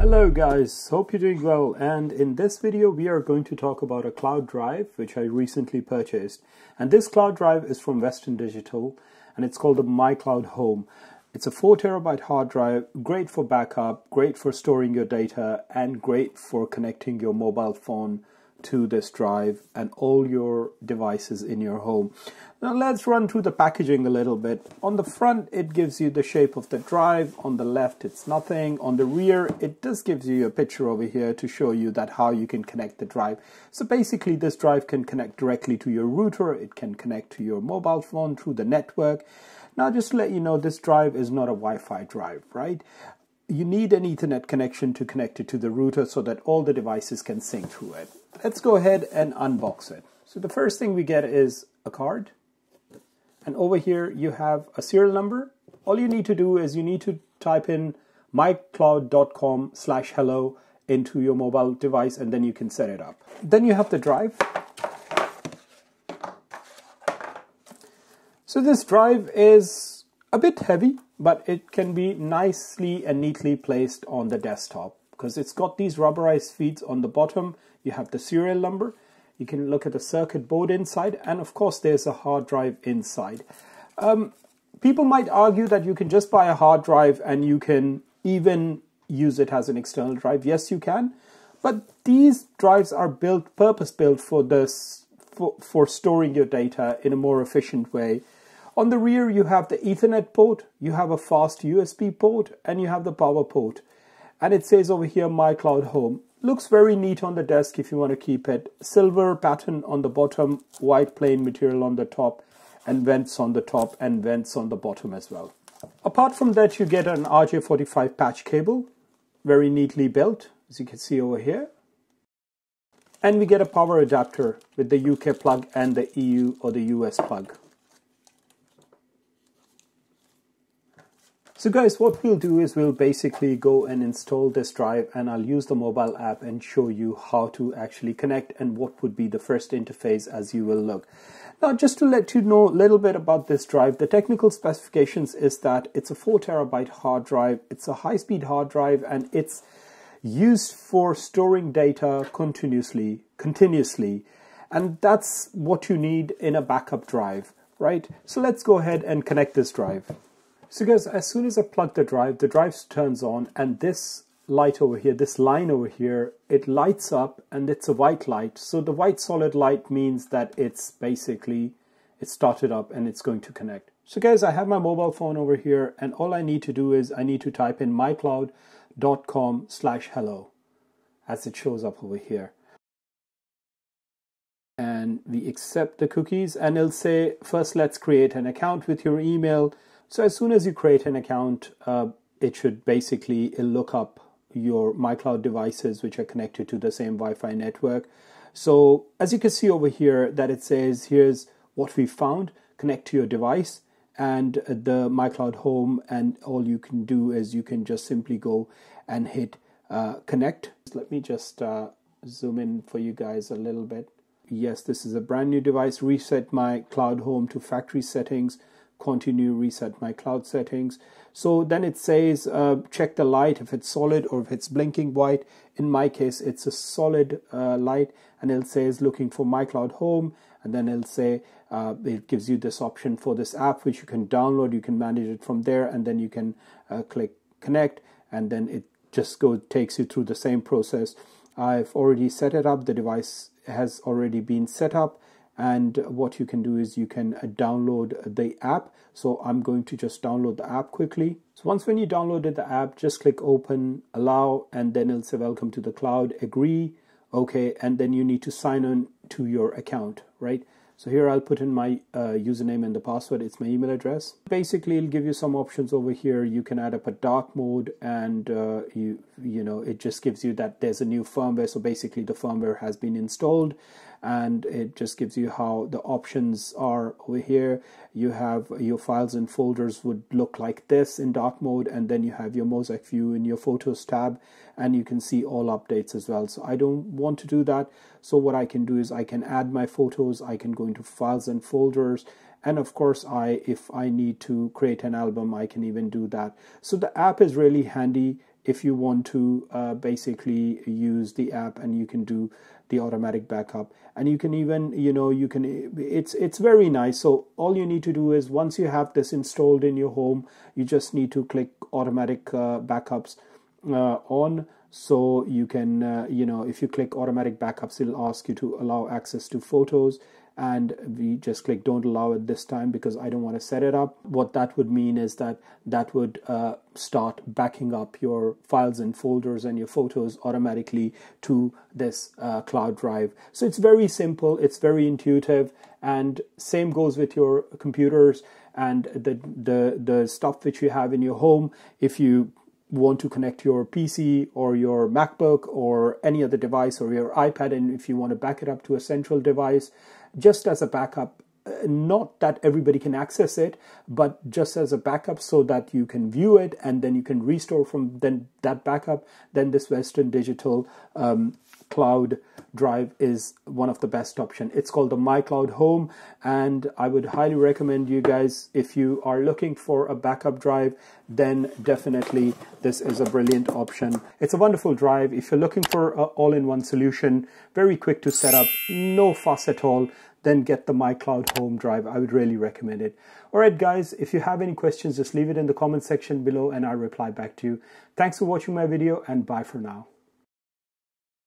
Hello guys, hope you're doing well, and in this video we are going to talk about a cloud drive which I recently purchased. And this cloud drive is from Western Digital and it's called the My Cloud Home. It's a 4 terabyte hard drive, great for backup, great for storing your data, and great for connecting your mobile phone to this drive and all your devices in your home. Now let's run through the packaging a little bit. On the front it gives you the shape of the drive, on the left it's nothing, on the rear it just gives you a picture over here to show you that how you can connect the drive. So basically this drive can connect directly to your router, it can connect to your mobile phone through the network. Now just to let you know, this drive is not a Wi-Fi drive, right? You need an Ethernet connection to connect it to the router so that all the devices can sync through it. Let's go ahead and unbox it. So the first thing we get is a card. And over here you have a serial number. All you need to do is you need to type in mycloud.com/hello into your mobile device, and then you can set it up. Then you have the drive. So this drive is a bit heavy, but it can be nicely and neatly placed on the desktop because it's got these rubberized feeds on the bottom. You have the serial number, you can look at the circuit board inside, and of course there's a hard drive inside. People might argue that you can just buy a hard drive and you can even use it as an external drive. Yes, you can, but these drives are built, purpose-built for this, for storing your data in a more efficient way. On the rear you have the Ethernet port, you have a fast USB port, and you have the power port. And it says over here My Cloud Home. Looks very neat on the desk if you want to keep it. Silver pattern on the bottom, white plain material on the top, and vents on the top and vents on the bottom as well. Apart from that you get an RJ45 patch cable, very neatly built as you can see over here. And we get a power adapter with the UK plug and the EU or the US plug. So guys, what we'll do is we'll basically go and install this drive, and I'll use the mobile app and show you how to actually connect and what would be the first interface as you will look. Now just to let you know a little bit about this drive, the technical specifications is that it's a 4 terabyte hard drive, it's a high-speed hard drive, and it's used for storing data continuously, and that's what you need in a backup drive, right? So let's go ahead and connect this drive. So guys, as soon as I plug the drive turns on, and this light over here, this line over here, it lights up, and it's a white light. So the white solid light means that it's basically, it started up and it's going to connect. So guys, I have my mobile phone over here, and all I need to do is I need to type in mycloud.com/hello as it shows up over here. And we accept the cookies, and it'll say, first let's create an account with your email. So as soon as you create an account, it should basically look up your MyCloud devices which are connected to the same Wi-Fi network. So as you can see over here that it says, here's what we found, connect to your device and the MyCloud Home, and all you can do is you can just simply go and hit connect. Let me just zoom in for you guys a little bit. Yes, this is a brand new device. Reset My Cloud Home to factory settings. Continue, reset my cloud settings. So then it says check the light if it's solid or if it's blinking white. In my case it's a solid light, and it'll say is looking for My Cloud Home, and then it'll say it gives you this option for this app which you can download, you can manage it from there, and then you can click connect, and then it just takes you through the same process. I've already set it up, the device has already been set up. And what you can do is you can download the app. So I'm going to just download the app quickly. So once when you downloaded the app, just click open, allow, and then it'll say welcome to the cloud, agree, okay, and then you need to sign on to your account, right? So here I'll put in my username and the password, it's my email address. Basically, it'll give you some options over here. You can add up a dark mode, and you know, it just gives you that there's a new firmware. So basically the firmware has been installed, and it just gives you how the options are over here. You have your files and folders would look like this in dark mode, and then you have your mosaic view in your photos tab, and you can see all updates as well. So I don't want to do that. So what I can do is I can add my photos, I can go into files and folders, and of course if I need to create an album, I can even do that. So the app is really handy. if you want to basically use the app, and you can do the automatic backup, and you can even, you know, you can, it's very nice. So all you need to do is, once you have this installed in your home, you just need to click automatic backups on. So you can, you know, if you click automatic backups, it'll ask you to allow access to photos, and we just click don't allow it this time because I don't want to set it up. What that would mean is that that would start backing up your files and folders and your photos automatically to this cloud drive. So it's very simple, it's very intuitive, and same goes with your computers and the stuff which you have in your home. If you want to connect your PC or your MacBook or any other device or your iPad, and if you want to back it up to a central device just as a backup, not that everybody can access it, but just as a backup so that you can view it and then you can restore from then that backup, then this Western Digital cloud drive is one of the best options. It's called the My Cloud Home, and I would highly recommend you guys, if you are looking for a backup drive, then definitely this is a brilliant option. It's a wonderful drive. If you're looking for an all-in-one solution, very quick to set up, no fuss at all, then get the My Cloud Home drive. I would really recommend it. All right, guys, if you have any questions, just leave it in the comment section below and I'll reply back to you. Thanks for watching my video, and bye for now.